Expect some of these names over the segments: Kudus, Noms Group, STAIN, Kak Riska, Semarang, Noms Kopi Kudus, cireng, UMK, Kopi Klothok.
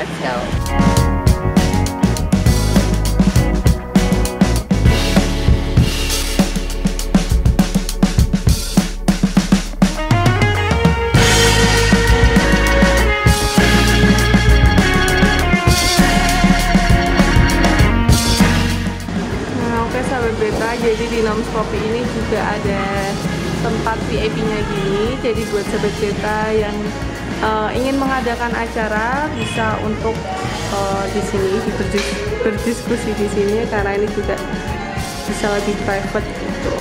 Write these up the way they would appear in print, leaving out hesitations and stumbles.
Let's go. Jadi di Noms Kopi ini juga ada tempat VIP-nya gini. Jadi buat sahabat beta yang ingin mengadakan acara bisa untuk di sini berdiskusi di sini, karena ini juga bisa lebih private gitu.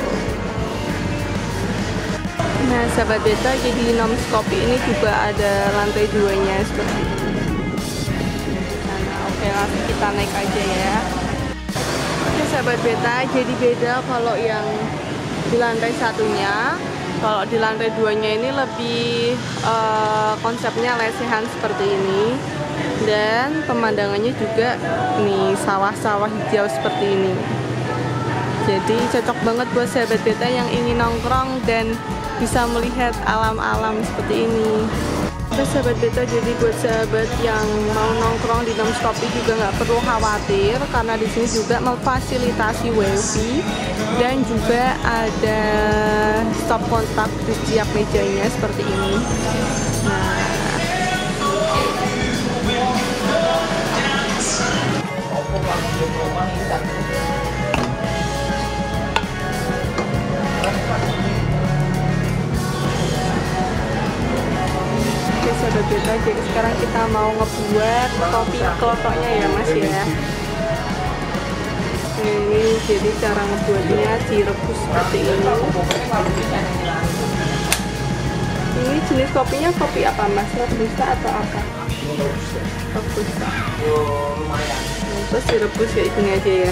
Nah sahabat beta, jadi di Noms Kopi ini juga ada lantai 2-nya seperti ini. Nah, oke, langsung kita naik aja ya. Sahabat beta, jadi beda kalau yang di lantai 1-nya. Kalau di lantai 2-nya ini lebih konsepnya lesehan seperti ini, dan pemandangannya juga nih sawah-sawah hijau seperti ini. Jadi cocok banget buat sahabat beta yang ingin nongkrong dan bisa melihat alam-alam seperti ini. Terus sahabat beta, jadi buat sahabat yang mau nongkrong di Noms Kopi juga nggak perlu khawatir, karena di sini juga memfasilitasi wifi dan juga ada stop kontak di setiap mejanya seperti ini. Nah, sahabat beta, jadi sekarang kita mau ngebuat kopi klotoknya ya mas ya. Ini jadi cara ngebuatnya, direbus seperti ini. Ini jenis kopinya kopi apa mas? Robusta atau apa? Robusta. Terus direbus kayak gini aja ya.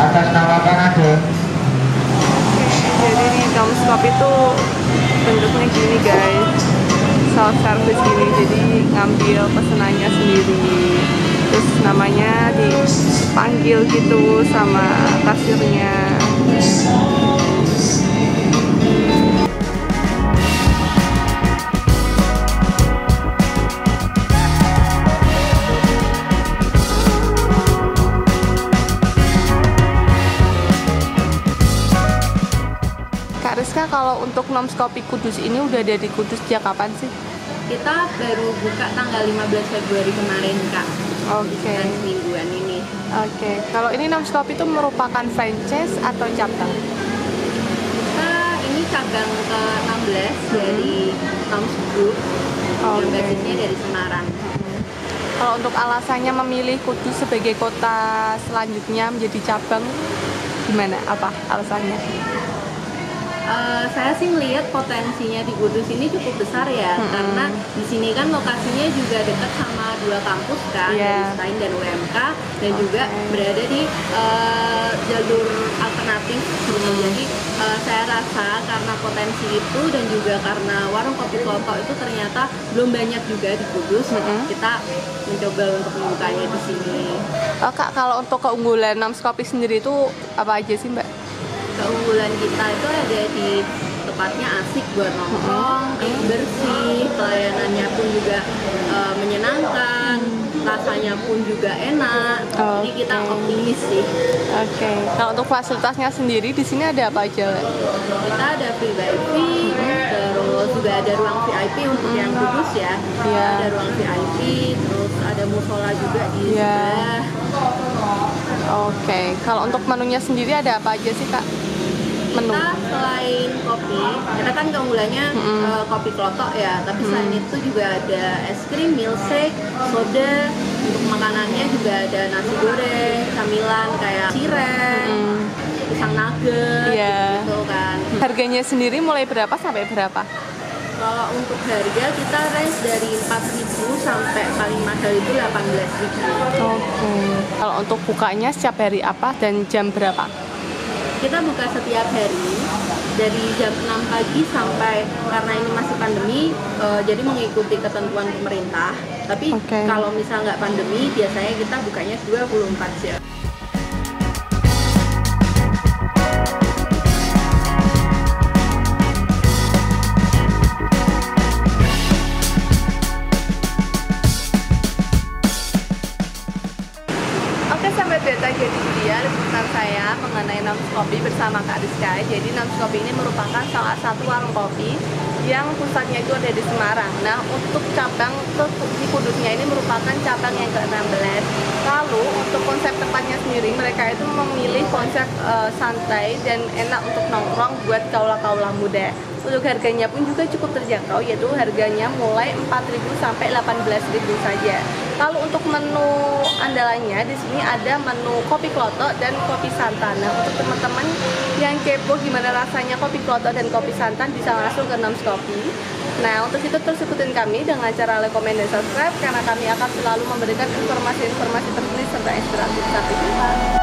Atas nama Kanada. Jadi di Noms Kopi itu bentuknya gini guys, self service gini, jadi ngambil pesenannya sendiri. Terus namanya dipanggil gitu sama kasirnya. Kak Riska, kalau untuk Noms Kopi Kudus ini udah ada di Kudus sejak kapan sih? Kita baru buka tanggal 15 Februari kemarin Kak. Oke. Dan mingguan ini. Oke. Kalau ini Noms Kopi itu merupakan franchise atau cabang? Kita ini cabang ke-16 dari Noms Group. Yang basisnya dari Semarang. Kalau untuk alasannya memilih Kudus sebagai kota selanjutnya menjadi cabang, gimana? Apa alasannya? Saya sih melihat potensinya di Kudus ini cukup besar ya, karena di sini kan lokasinya juga dekat sama dua kampus kan, dari STAIN dan UMK, dan juga berada di jalur alternatif. Jadi saya rasa karena potensi itu dan juga karena warung kopi Klothok itu ternyata belum banyak juga di Kudus, kita mencoba untuk membukanya di sini. Kak, kalau untuk keunggulan Noms Kopi sendiri itu apa aja sih Mbak? Keunggulan kita itu ada di tempatnya asik buat nongkrong, bersih, pelayanannya pun juga menyenangkan, rasanya pun juga enak. Jadi kita optimis sih. Oke. Nah untuk fasilitasnya sendiri di sini ada apa aja? Kita ada free wifi, terus juga ada ruang VIP untuk yang Kudus ya. Ada ruang VIP, terus ada musola juga di sebelah. Oke, kalau untuk menunya sendiri ada apa aja sih Kak? Menu? Kita selain kopi, kita kan keunggulannya kopi klothok ya, tapi selain itu juga ada es krim, milkshake, soda. Untuk makanannya juga ada nasi goreng, camilan kayak cireng, pisang nugget, gitu kan. Harganya sendiri mulai berapa sampai berapa? Kalau untuk harga kita range dari 4.000 sampai paling mahal itu 18.000. Oke. Kalau untuk bukanya setiap hari apa dan jam berapa? Kita buka setiap hari dari jam 6 pagi sampai, karena ini masih pandemi, jadi mengikuti ketentuan pemerintah. Tapi kalau misal nggak pandemi, biasanya kita bukanya 24 jam. Mengenai Noms Kopi bersama Kak Riska. Jadi Noms Kopi ini merupakan salah satu warung kopi yang pusatnya itu ada di Semarang. Nah, untuk cabang di Kudusnya ini merupakan cabang yang ke-16. Lalu untuk konsep tempatnya sendiri, mereka itu memilih konsep santai dan enak untuk nongkrong buat kaula-kaula muda. Untuk harganya pun juga cukup terjangkau, yaitu harganya mulai 4.000 sampai 18.000 saja. Lalu untuk menu andalannya di sini ada menu kopi klothok dan kopi santan. Nah, untuk teman-teman yang kepo gimana rasanya kopi klothok dan kopi santan bisa langsung ke Noms Kopi. Nah, untuk itu terus ikutin kami dengan cara like, komen, dan subscribe karena kami akan selalu memberikan informasi-informasi terbaru serta inspiratif. Sampai jumpa.